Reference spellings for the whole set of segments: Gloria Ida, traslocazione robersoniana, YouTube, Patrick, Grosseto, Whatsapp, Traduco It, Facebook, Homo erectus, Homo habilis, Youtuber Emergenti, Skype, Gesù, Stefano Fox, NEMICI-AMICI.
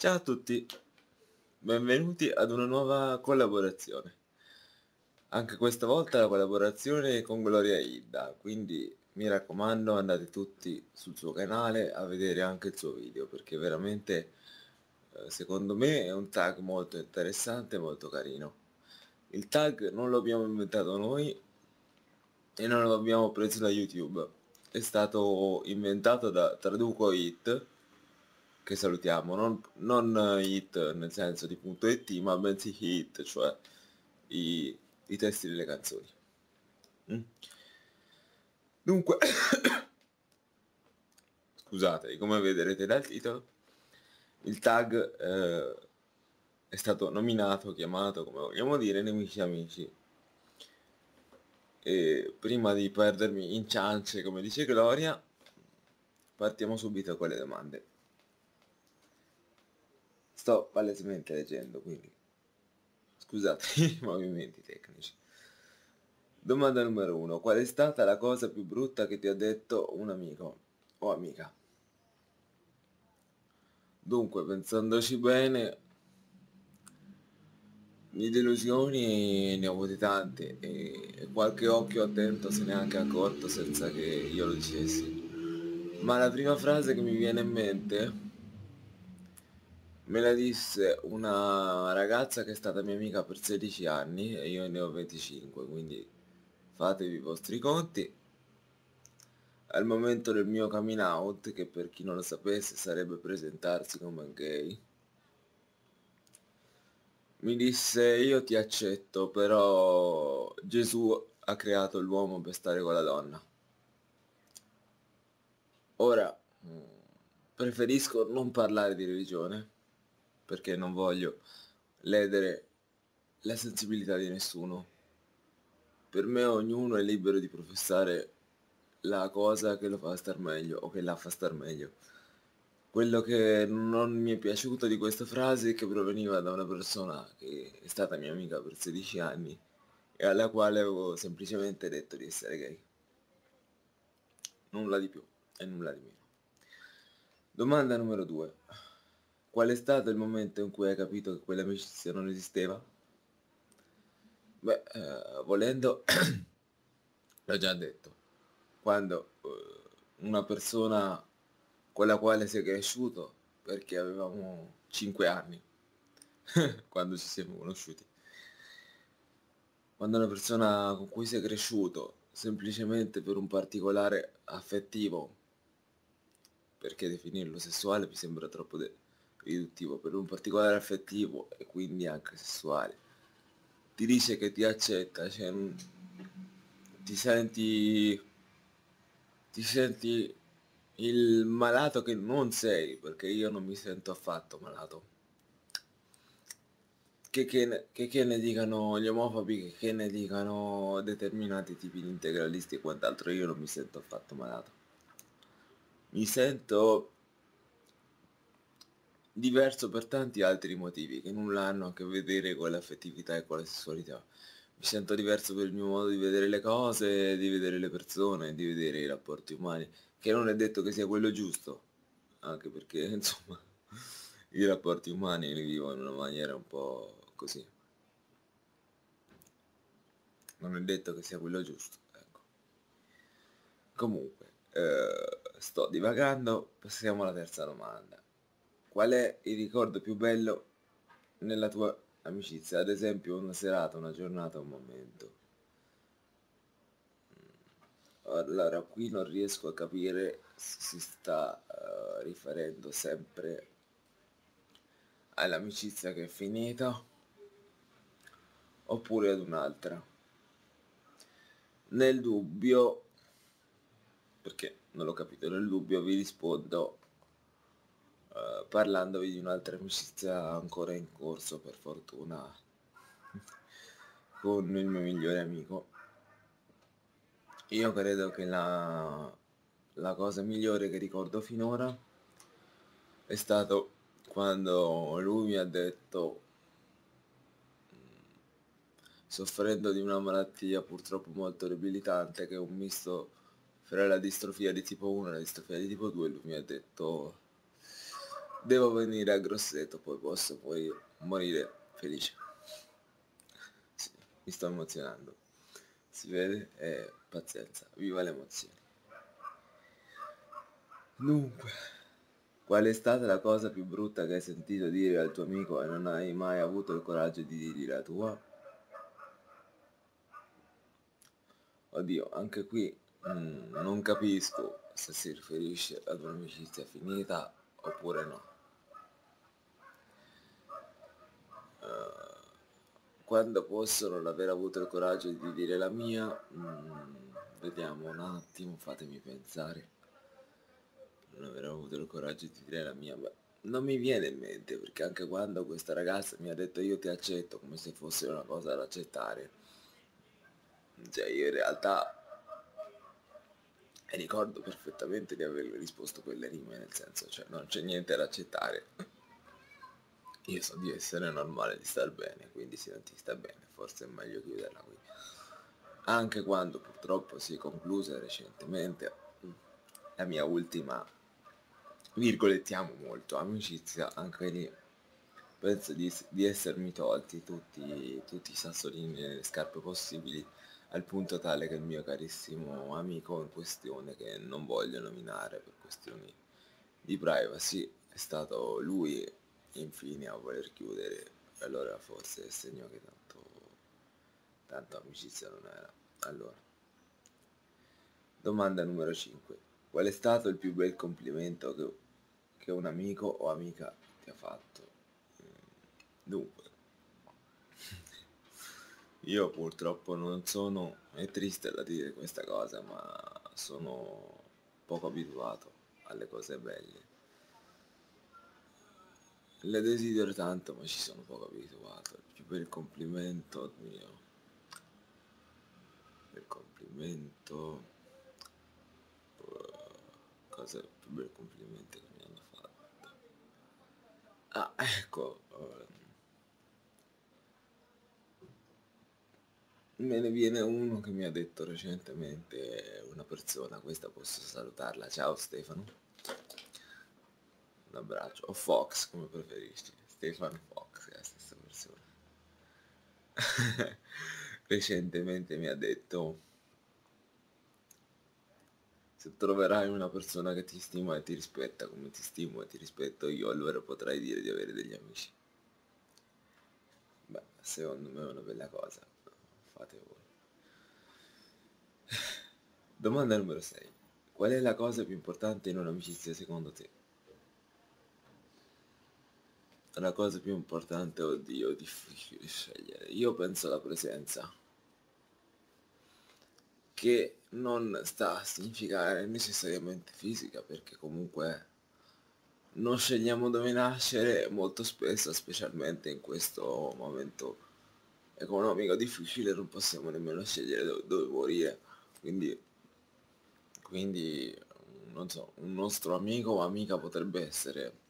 Ciao a tutti, benvenuti ad una nuova collaborazione. Anche questa volta la collaborazione con Gloria Ida, quindi mi raccomando, andate tutti sul suo canale a vedere anche il suo video, perché veramente secondo me è un tag molto interessante e molto carino. Il tag non lo abbiamo inventato noi e non lo abbiamo preso da YouTube, è stato inventato da Traduco It, che salutiamo, non hit nel senso di .it, ma bensì hit, cioè i testi delle canzoni. Dunque scusate, come vedrete dal titolo, il tag è stato nominato, chiamato, come vogliamo dire, Nemici Amici. E prima di perdermi in ciance, come dice Gloria, partiamo subito con le domande. Sto palesemente leggendo, quindi scusate i movimenti tecnici. Domanda numero 1. Qual è stata la cosa più brutta che ti ha detto un amico o amica? Dunque, pensandoci bene, di delusioni ne ho avute tante e qualche occhio attento se ne è anche accorto senza che io lo dicessi. Ma la prima frase che mi viene in mente me la disse una ragazza che è stata mia amica per 16 anni e io ne ho 25, quindi fatevi i vostri conti. Al momento del mio coming out, che per chi non lo sapesse sarebbe presentarsi come gay, mi disse: io ti accetto, però Gesù ha creato l'uomo per stare con la donna. Ora, preferisco non parlare di religione, perché non voglio ledere la sensibilità di nessuno. Per me ognuno è libero di professare la cosa che lo fa star meglio o che la fa star meglio. Quello che non mi è piaciuto di questa frase è che proveniva da una persona che è stata mia amica per 16 anni e alla quale avevo semplicemente detto di essere gay. Nulla di più e nulla di meno. Domanda numero 2. Qual è stato il momento in cui hai capito che quell'amicizia non esisteva? Beh, volendo l'ho già detto. Quando una persona con la quale si è cresciuto, perché avevamo 5 anni quando ci siamo conosciuti, quando una persona con cui si è cresciuto semplicemente per un particolare affettivo, perché definirlo sessuale mi sembra troppo riduttivo, per un particolare affettivo e quindi anche sessuale, ti dice che ti accetta, cioè ti senti il malato che non sei, perché io non mi sento affatto malato, che ne dicano gli omofobi, che ne dicano determinati tipi di integralisti e quant'altro, io non mi sento affatto malato, mi sento diverso per tanti altri motivi che nulla hanno a che vedere con l'affettività e con la sessualità. Mi sento diverso per il mio modo di vedere le cose, di vedere le persone, di vedere i rapporti umani, che non è detto che sia quello giusto, anche perché insomma i rapporti umani li vivo in una maniera un po' così, non è detto che sia quello giusto, ecco. Comunque sto divagando, passiamo alla terza domanda. Qual è il ricordo più bello nella tua amicizia? Ad esempio una serata, una giornata, un momento. Allora, qui non riesco a capire se si sta riferendo sempre all'amicizia che è finita oppure ad un'altra. Nel dubbio, perché non l'ho capito, nel dubbio vi rispondo parlandovi di un'altra amicizia ancora in corso, per fortuna, con il mio migliore amico. Io credo che la cosa migliore che ricordo finora è stato quando lui mi ha detto, soffrendo di una malattia purtroppo molto debilitante, che è un misto fra la distrofia di tipo 1 e la distrofia di tipo 2, lui mi ha detto: devo venire a Grosseto, poi posso poi morire felice. Sì, mi sto emozionando, si vede? Pazienza, viva le emozioni. Dunque, qual è stata la cosa più brutta che hai sentito dire al tuo amico e non hai mai avuto il coraggio di dirgli la tua? Oddio, anche qui non capisco se si riferisce ad un'amicizia finita oppure no. Quando posso non aver avuto il coraggio di dire la mia, vediamo un attimo, fatemi pensare. Non aver avuto il coraggio di dire la mia, beh, non mi viene in mente, perché anche quando questa ragazza mi ha detto io ti accetto, come se fosse una cosa da accettare, cioè io in realtà ricordo perfettamente di averle risposto quelle rime, nel senso, cioè non c'è niente da accettare, io so di essere normale, di star bene, quindi se non ti sta bene forse è meglio chiuderla qui. Anche quando purtroppo si è conclusa recentemente la mia ultima, virgolettiamo molto, amicizia, anche lì penso di essermi tolti tutti i sassolini e le scarpe possibili, al punto tale che il mio carissimo amico in questione, che non voglio nominare per questioni di privacy, è stato lui infine a voler chiudere, e allora forse è segno che tanto amicizia non era. Allora, domanda numero 5. Qual è stato il più bel complimento che un amico o amica ti ha fatto? Dunque, io purtroppo non sono, è triste da dire questa cosa, ma sono poco abituato alle cose belle. Le desidero tanto, ma ci sono poco abituato. Il più bel complimento mio, il complimento, cosa è il più bel complimento che mi hanno fatto? Ah, ecco, me ne viene uno che mi ha detto recentemente una persona, questa posso salutarla, ciao Stefano, un abbraccio, o Fox come preferisci, Stefano Fox è la stessa persona. Recentemente mi ha detto se troverai una persona che ti stima e ti rispetta come ti stimo e ti rispetto io, allora potrai dire di avere degli amici. Beh, secondo me è una bella cosa. Fate voi. Domanda numero 6. Qual è la cosa più importante in un'amicizia secondo te? La cosa più importante, oddio, difficile scegliere. Io penso alla presenza, che non sta a significare necessariamente fisica, perché comunque non scegliamo dove nascere molto spesso, specialmente in questo momento economico difficile, non possiamo nemmeno scegliere dove morire, quindi non so, un nostro amico o amica potrebbe essere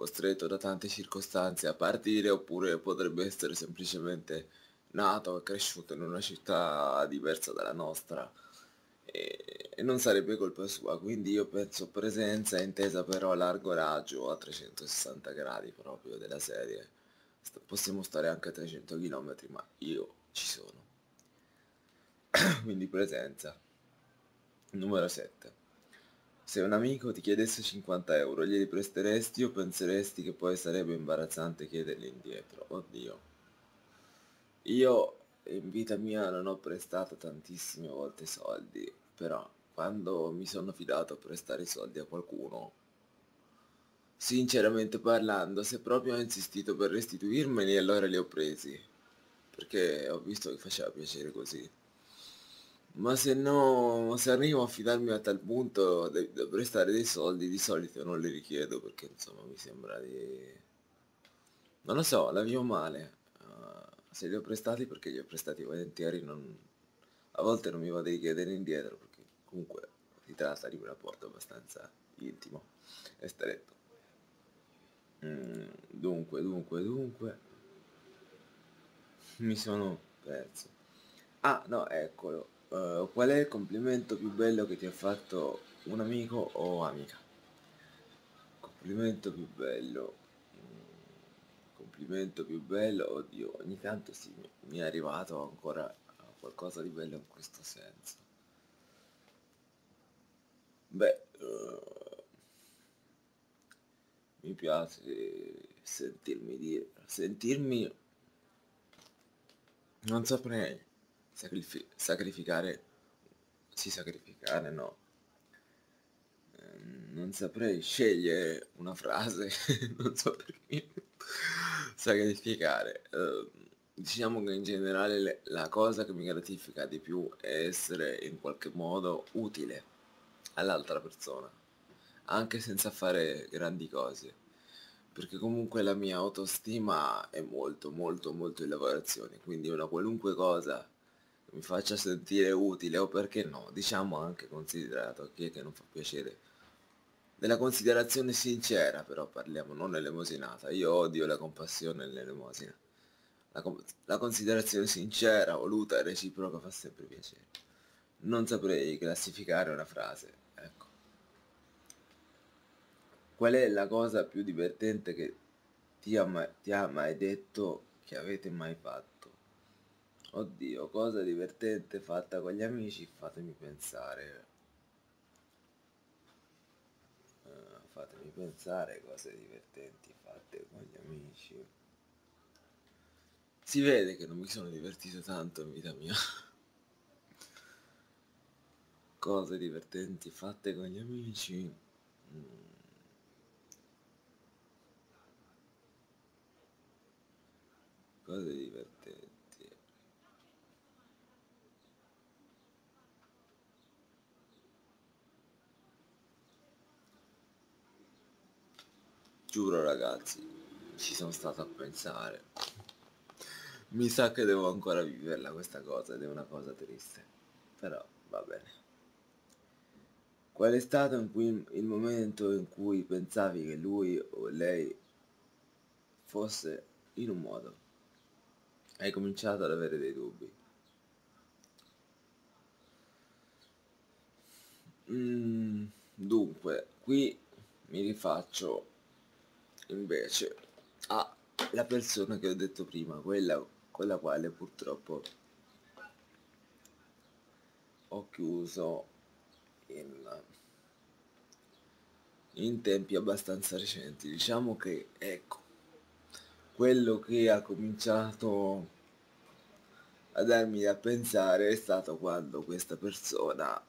costretto da tante circostanze a partire, oppure potrebbe essere semplicemente nato e cresciuto in una città diversa dalla nostra e non sarebbe colpa sua. Quindi io penso presenza intesa però a largo raggio, a 360 gradi, proprio della serie possiamo stare anche a 300 km ma io ci sono. Quindi presenza. Numero 7. Se un amico ti chiedesse 50 euro, glieli presteresti o penseresti che poi sarebbe imbarazzante chiederli indietro? Oddio, io in vita mia non ho prestato tantissime volte soldi, però quando mi sono fidato a prestare soldi a qualcuno, sinceramente parlando, se proprio ha insistito per restituirmeli, allora li ho presi, perché ho visto che faceva piacere così. Ma se no, se arrivo a fidarmi a tal punto da prestare dei soldi, di solito non li richiedo, perché insomma mi sembra di, non lo so, la vivo male. Se li ho prestati, perché li ho prestati volentieri, a volte non mi vado a chiedere indietro, perché comunque si tratta di un rapporto abbastanza intimo e stretto. Dunque mi sono perso. Ah no, eccolo. Qual è il complimento più bello che ti ha fatto un amico o amica? Complimento più bello. Complimento più bello. Oddio, ogni tanto sì, mi è arrivato ancora qualcosa di bello in questo senso. Beh, mi piace sentirmi dire, sentirmi, non saprei, sacrificare no, non saprei scegliere una frase, non so perché, sacrificare, diciamo che in generale la cosa che mi gratifica di più è essere in qualche modo utile all'altra persona, anche senza fare grandi cose, perché comunque la mia autostima è molto in lavorazione, quindi una qualunque cosa che mi faccia sentire utile, o perché no, diciamo anche considerato, a chi è che non fa piacere della considerazione sincera, però parliamo, non elemosinata. Io odio la compassione e l'elemosina, la considerazione sincera, voluta e reciproca fa sempre piacere. Non saprei classificare una frase, ecco. Qual è la cosa più divertente che ti ha mai detto che avete mai fatto? Oddio, cosa divertente fatta con gli amici? Fatemi pensare cose divertenti fatte con gli amici. Si vede che non mi sono divertito tanto in vita mia. Cose divertenti fatte con gli amici. Cose divertenti. Giuro ragazzi, ci sono stato a pensare. Mi sa che devo ancora viverla questa cosa, ed è una cosa triste, però va bene. Qual è stato il momento in cui pensavi che lui o lei fosse in un modo? Hai cominciato ad avere dei dubbi. Dunque, qui mi rifaccio invece alla persona che ho detto prima, quella con la quale purtroppo ho chiuso in tempi abbastanza recenti. Diciamo che, ecco, quello che ha cominciato a darmi da pensare è stato quando questa persona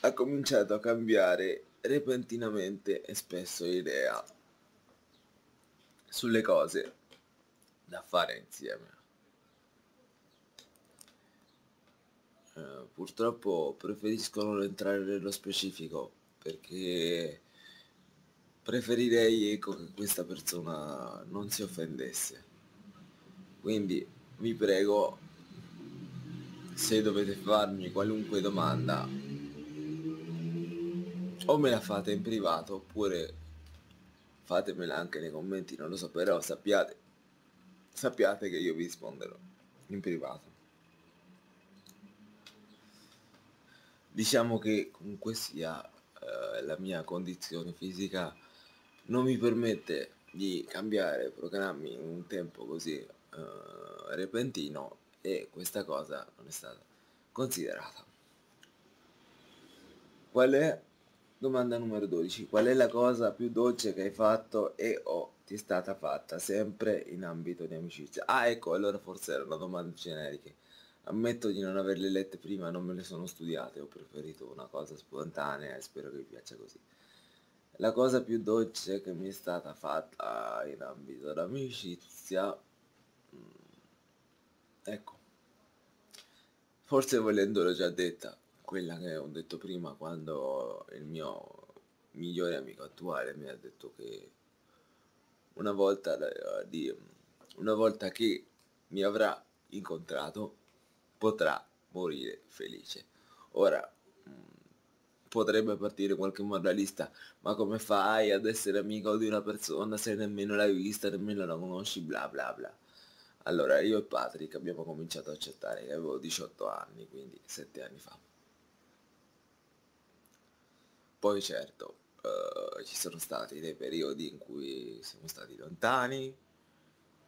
ha cominciato a cambiare repentinamente e spesso idea sulle cose da fare insieme. Purtroppo preferisco non entrare nello specifico, perché preferirei, ecco, che questa persona non si offendesse. Quindi vi prego, se dovete farmi qualunque domanda, o me la fate in privato oppure fatemela anche nei commenti, non lo so, però sappiate che io vi risponderò in privato. Diciamo che comunque sia, la mia condizione fisica non mi permette di cambiare programmi in un tempo così repentino, e questa cosa non è stata considerata. Qual è, domanda numero 12, qual è la cosa più dolce che hai fatto e o ti è stata fatta, sempre in ambito di amicizia? Ah, ecco, allora forse erano domande generiche. Ammetto di non averle lette prima, non me le sono studiate, ho preferito una cosa spontanea e spero che vi piaccia così. La cosa più dolce che mi è stata fatta in ambito d'amicizia, ecco, forse volendolo già detta, quella che ho detto prima, quando il mio migliore amico attuale mi ha detto che una volta che mi avrà incontrato potrà morire felice. Ora potrebbe partire qualche moralista: ma come fai ad essere amico di una persona se nemmeno l'hai vista, nemmeno la conosci, bla bla bla. Allora, io e Patrick abbiamo cominciato a accettare che avevo 18 anni, quindi 7 anni fa. Poi certo, ci sono stati dei periodi in cui siamo stati lontani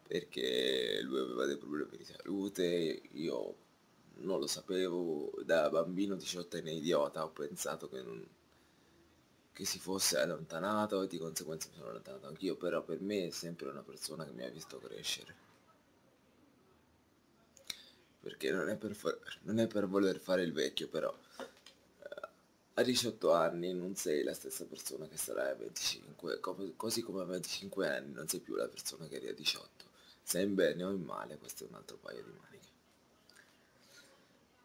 perché lui aveva dei problemi di salute, io non lo sapevo, da bambino 18enne idiota ho pensato che si fosse allontanato e di conseguenza mi sono allontanato anch'io, però per me è sempre una persona che mi ha visto crescere, perché non è per voler fare il vecchio, però a 18 anni non sei la stessa persona che sarai a 25, così come a 25 anni non sei più la persona che eri a 18, sei in bene o in male, questo è un altro paio di maniche.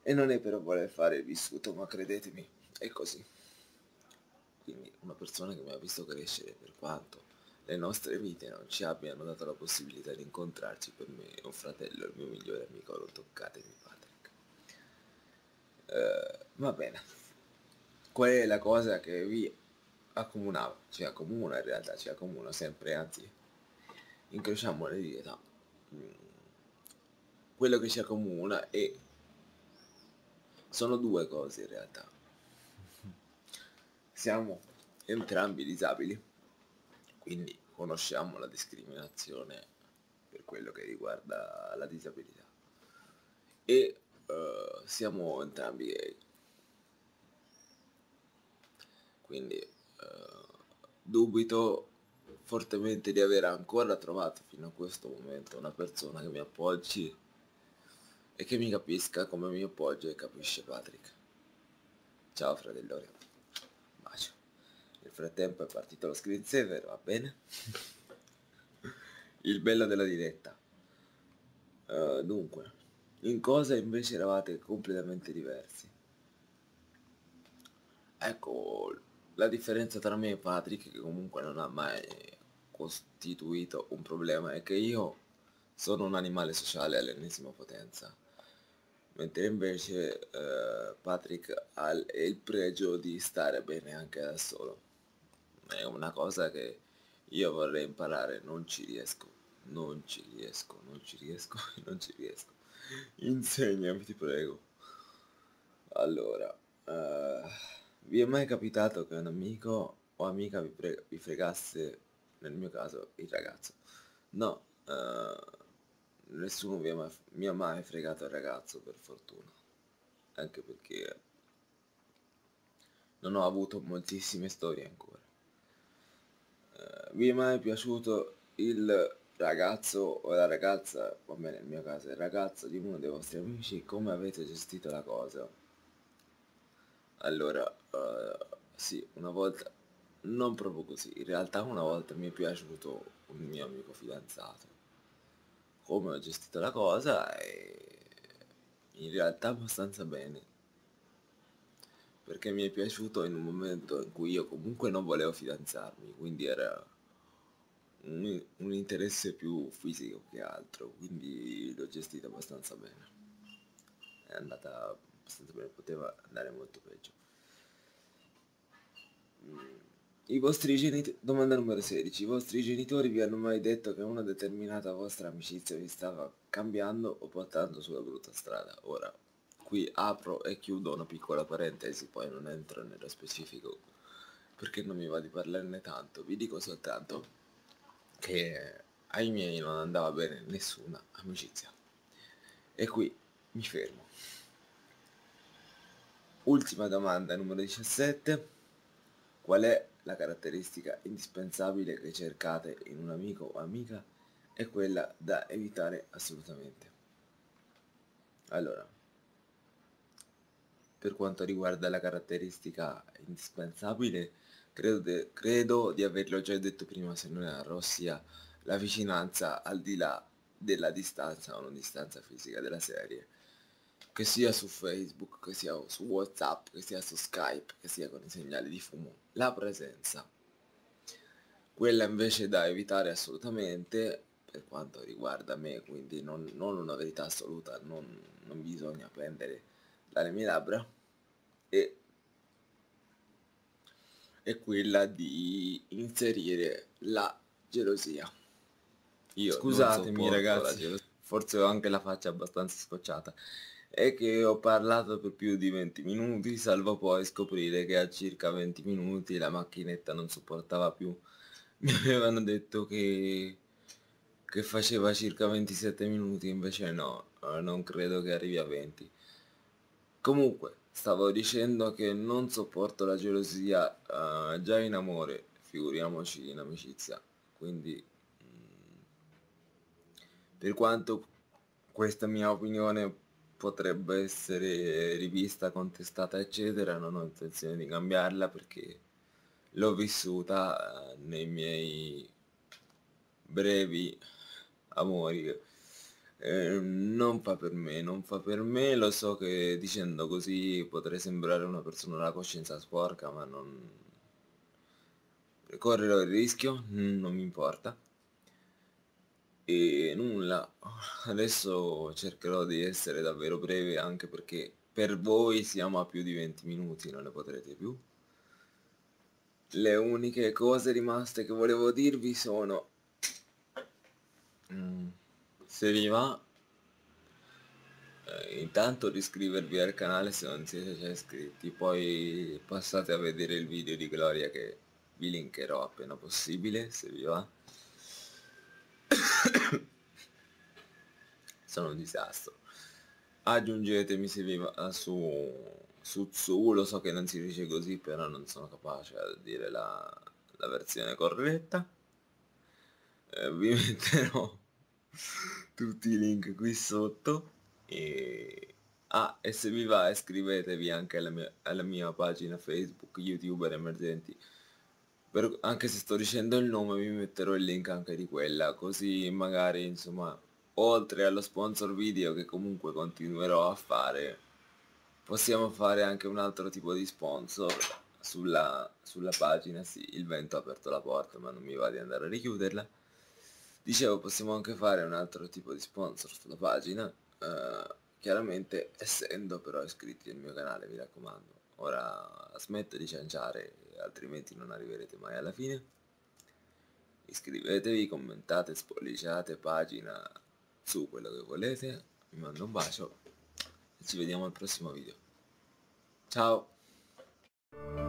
E non è per voler fare il vissuto, ma credetemi, è così. Quindi una persona che mi ha visto crescere, per quanto le nostre vite non ci abbiano dato la possibilità di incontrarci, per me è un fratello, il mio migliore amico, non toccatemi Patrick. Va bene, qual è la cosa che vi accomunava? Ci accomuna, in realtà ci accomuna sempre, anzi incrociamo le dita. Quello che ci accomuna è... sono due cose in realtà. Siamo entrambi disabili, quindi conosciamo la discriminazione per quello che riguarda la disabilità, e siamo entrambi gay, quindi dubito fortemente di aver ancora trovato fino a questo momento una persona che mi appoggi e che mi capisca come mi appoggio e capisce Patrick. Ciao fratellone, bacio. Nel frattempo è partito lo screensaver, va bene? Il bello della diretta. Dunque, in cosa invece eravate completamente diversi? Ecco, la differenza tra me e Patrick, che comunque non ha mai costituito un problema, è che io sono un animale sociale all'ennesima potenza, mentre invece Patrick ha il pregio di stare bene anche da solo. È una cosa che io vorrei imparare, non ci riesco. Insegnami, ti prego. Allora, vi è mai capitato che un amico o amica vi fregasse, nel mio caso il ragazzo? No, nessuno mi ha mai fregato il ragazzo, per fortuna, anche perché non ho avuto moltissime storie ancora. Vi è mai piaciuto il ragazzo o la ragazza, va bene, nel mio caso il ragazzo di uno dei vostri amici? Come avete gestito la cosa? Allora, sì, una volta, non proprio così, in realtà una volta mi è piaciuto un mio amico fidanzato. Come ho gestito la cosa è in realtà abbastanza bene, perché mi è piaciuto in un momento in cui io comunque non volevo fidanzarmi, quindi era un interesse più fisico che altro, quindi l'ho gestito abbastanza bene, è andata abbastanza bene, poteva andare molto peggio. I vostri genitori, domanda numero 16, i vostri genitori vi hanno mai detto che una determinata vostra amicizia vi stava cambiando o portando sulla brutta strada? Ora, qui apro e chiudo una piccola parentesi, poi non entro nello specifico perché non mi va di parlarne tanto, vi dico soltanto che ai miei non andava bene nessuna amicizia. E qui mi fermo. Ultima domanda, numero 17, qual è la caratteristica indispensabile che cercate in un amico o amica è quella da evitare assolutamente? Allora, per quanto riguarda la caratteristica indispensabile, credo di averlo già detto prima, se non erro, ossia la vicinanza al di là della distanza o non distanza fisica della serie, che sia su Facebook, che sia su Whatsapp, che sia su Skype, che sia con i segnali di fumo, la presenza. Quella invece da evitare assolutamente, per quanto riguarda me, quindi non una verità assoluta, non bisogna prendere dalle mie labbra, è quella di inserire la gelosia. Io, scusatemi ragazzi, forse ho anche la faccia abbastanza scocciata. e che ho parlato per più di 20 minuti, salvo poi scoprire che a circa 20 minuti la macchinetta non sopportava più. Mi avevano detto che faceva circa 27 minuti, invece no, non credo che arrivi a 20. Comunque, stavo dicendo che non sopporto la gelosia già in amore, figuriamoci in amicizia. Quindi, per quanto questa mia opinione potrebbe essere rivista, contestata, eccetera, non ho intenzione di cambiarla perché l'ho vissuta nei miei brevi amori. Non fa per me, lo so che dicendo così potrei sembrare una persona alla coscienza sporca, ma non correrò il rischio, non mi importa. E nulla, adesso cercherò di essere davvero breve, anche perché per voi siamo a più di 20 minuti, non ne potrete più. Le uniche cose rimaste che volevo dirvi sono, se vi va, intanto di iscrivervi al canale se non siete già iscritti, poi passate a vedere il video di Gloria che vi linkerò appena possibile, se vi va. Sono un disastro. Aggiungetemi se vi va su, lo so che non si dice così, però non sono capace a dire la versione corretta. Vi metterò tutti i link qui sotto e se vi va iscrivetevi anche alla mia pagina Facebook YouTuber Emergenti, anche se sto dicendo il nome vi metterò il link anche di quella, così magari, insomma, oltre allo sponsor video che comunque continuerò a fare, possiamo fare anche un altro tipo di sponsor sulla pagina. Sì, il vento ha aperto la porta ma non mi va di andare a richiuderla. Dicevo, possiamo anche fare un altro tipo di sponsor sulla pagina, chiaramente essendo però iscritti al mio canale, mi raccomando. Ora smetto di cianciare, altrimenti non arriverete mai alla fine. Iscrivetevi, commentate, spolliciate pagina, su quello che volete. Vi mando un bacio e ci vediamo al prossimo video. Ciao!